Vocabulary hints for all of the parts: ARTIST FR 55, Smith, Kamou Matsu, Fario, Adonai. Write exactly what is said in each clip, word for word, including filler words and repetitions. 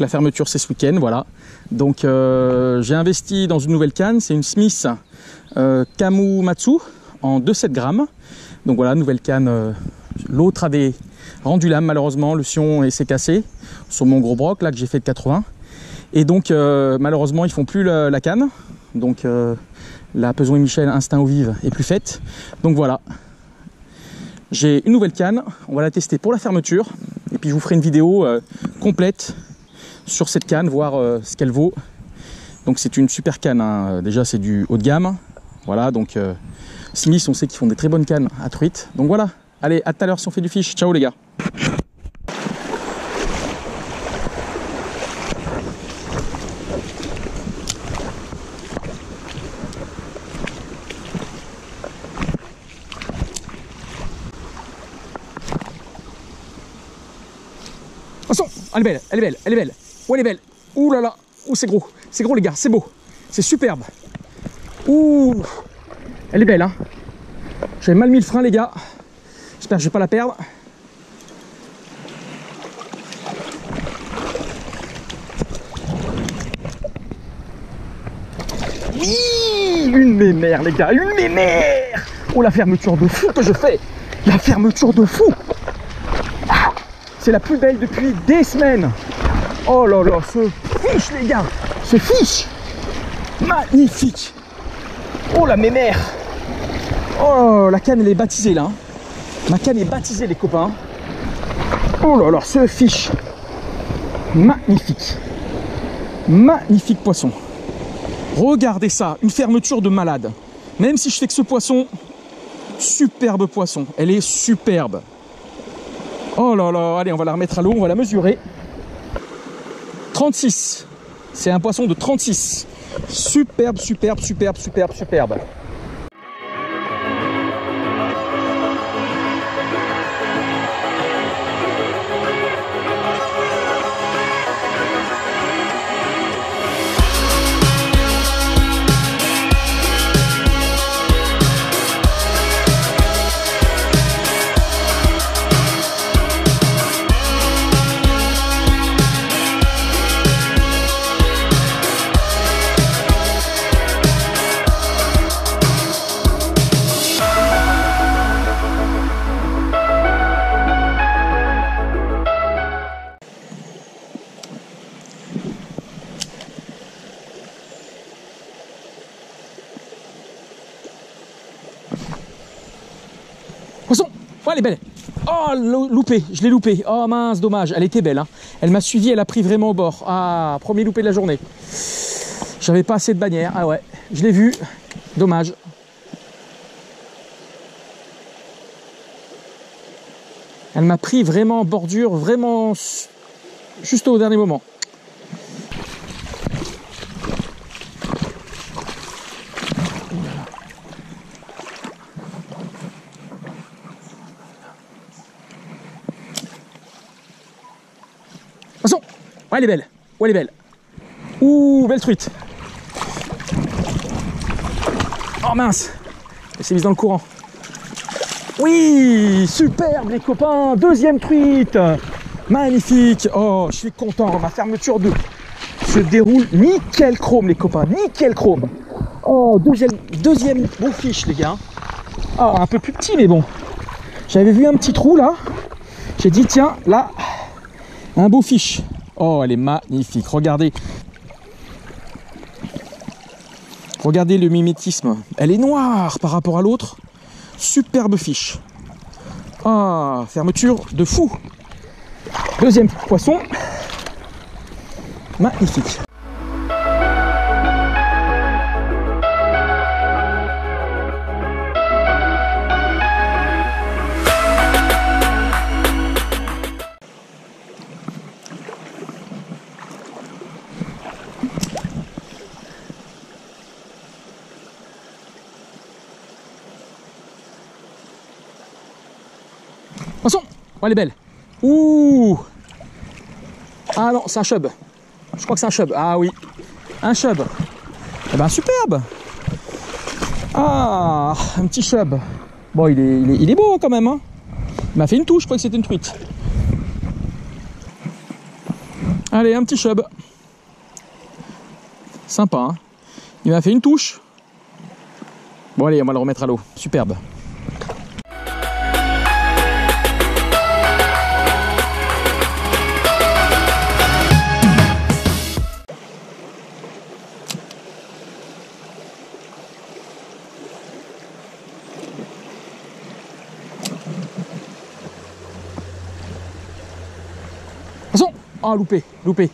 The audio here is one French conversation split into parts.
la fermeture c'est ce week-end, voilà. Donc euh, j'ai investi dans une nouvelle canne, c'est une Smith euh, Kamou Matsu en deux virgule sept grammes. Donc voilà, nouvelle canne, euh, l'autre avait rendu l'âme malheureusement, le sion s'est cassé sur mon gros broc là que j'ai fait de quatre-vingts. Et donc euh, malheureusement ils font plus la, la canne, donc euh, la Peson et Michel Instinct au vive est plus faite. Donc voilà, j'ai une nouvelle canne, on va la tester pour la fermeture. Et puis je vous ferai une vidéo euh, complète sur cette canne, voir euh, ce qu'elle vaut. Donc c'est une super canne, hein. Déjà c'est du haut de gamme. Voilà, donc euh, Smith, on sait qu'ils font des très bonnes cannes à truite. Donc voilà, allez, à tout à l'heure si on fait du fish. Ciao les gars. Elle est belle, elle est belle, elle est belle. Ouh, elle est belle. Ouh là là. Ouh, c'est gros. C'est gros, les gars. C'est beau. C'est superbe. Ouh. Elle est belle, hein. J'avais mal mis le frein, les gars. J'espère que je ne vais pas la perdre. Oui. Une mémère, les gars. Une mémère. Oh, la fermeture de fou que je fais. La fermeture de fou. C'est la plus belle depuis des semaines. Oh là là, ce fiche les gars, ce fiche magnifique. Oh la mémère. Oh la canne elle est baptisée là. Ma canne est baptisée les copains. Oh là là, ce fiche magnifique, magnifique poisson. Regardez ça, une fermeture de malade. Même si je fais que ce poisson, superbe poisson. Elle est superbe. Oh là là, allez, on va la remettre à l'eau, on va la mesurer. trente-six. C'est un poisson de trente-six. Superbe, superbe, superbe, superbe, superbe. Poisson, oh, elle est belle. Oh, loupé, je l'ai loupé. Oh mince, dommage, elle était belle, hein. Elle m'a suivi, elle a pris vraiment au bord. Ah, premier loupé de la journée. J'avais pas assez de bannière. Ah ouais, je l'ai vu. Dommage. Elle m'a pris vraiment en bordure, vraiment juste au dernier moment. Ouais, elle est belle, ouais, elle est belle. Ouh, belle truite. Oh mince, elle s'est mise dans le courant. Oui, superbe les copains, deuxième truite. Magnifique, oh, je suis content, ma fermeture deux se déroule nickel chrome les copains, nickel chrome. Oh, deuxième, deuxième bon fiche les gars. Ah, un peu plus petit mais bon. J'avais vu un petit trou là, j'ai dit tiens, là, un beau fiche. Oh, elle est magnifique. Regardez. Regardez le mimétisme. Elle est noire par rapport à l'autre. Superbe fiche. Ah, fermeture de fou. Deuxième poisson. Magnifique. Poisson, oh, elle est belle. Ouh. Ah non, c'est un chub. Je crois que c'est un chub. Ah oui, un chub. Eh ben superbe. Ah, un petit chub. Bon, il est, il est, il est beau quand même. Hein. Il m'a fait une touche, je crois que c'était une truite. Allez, un petit chub. Sympa, hein. Il m'a fait une touche. Bon allez, on va le remettre à l'eau. Superbe. Attention. Ah, loupé, loupé.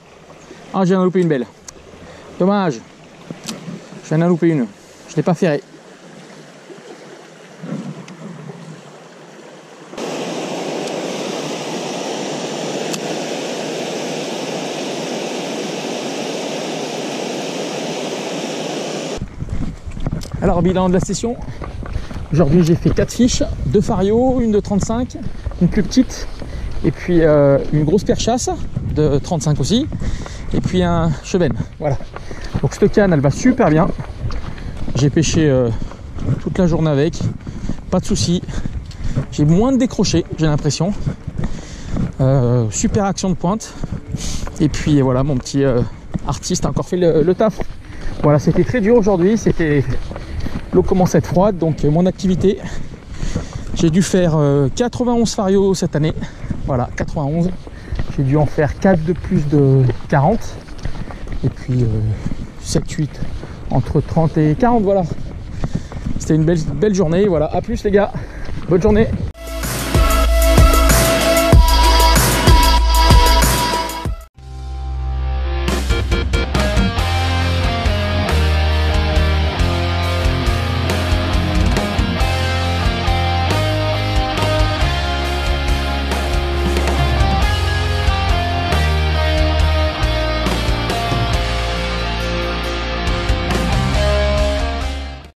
Ah, j'ai loupé une belle. Dommage. Je viens d'en louper une. Je l'ai pas ferré. Alors, bilan de la session. Aujourd'hui, j'ai fait quatre fiches, deux Fario, une de trente-cinq, une plus petite, et puis euh, une grosse perchasse de trente-cinq aussi, et puis un chevenne. Voilà. Donc, cette canne, elle va super bien. J'ai pêché euh, toute la journée avec, pas de soucis. J'ai moins de décrochés, j'ai l'impression. Euh, super action de pointe. Et puis voilà, mon petit euh, artiste a encore fait le, le taf. Voilà, c'était très dur aujourd'hui. C'était. L'eau commence à être froide, donc mon activité, j'ai dû faire quatre-vingt-onze Fario cette année, voilà, quatre-vingt-onze, j'ai dû en faire quatre de plus de quarante, et puis sept huit, entre trente et quarante, voilà, c'était une belle, belle journée, voilà, à plus les gars, bonne journée.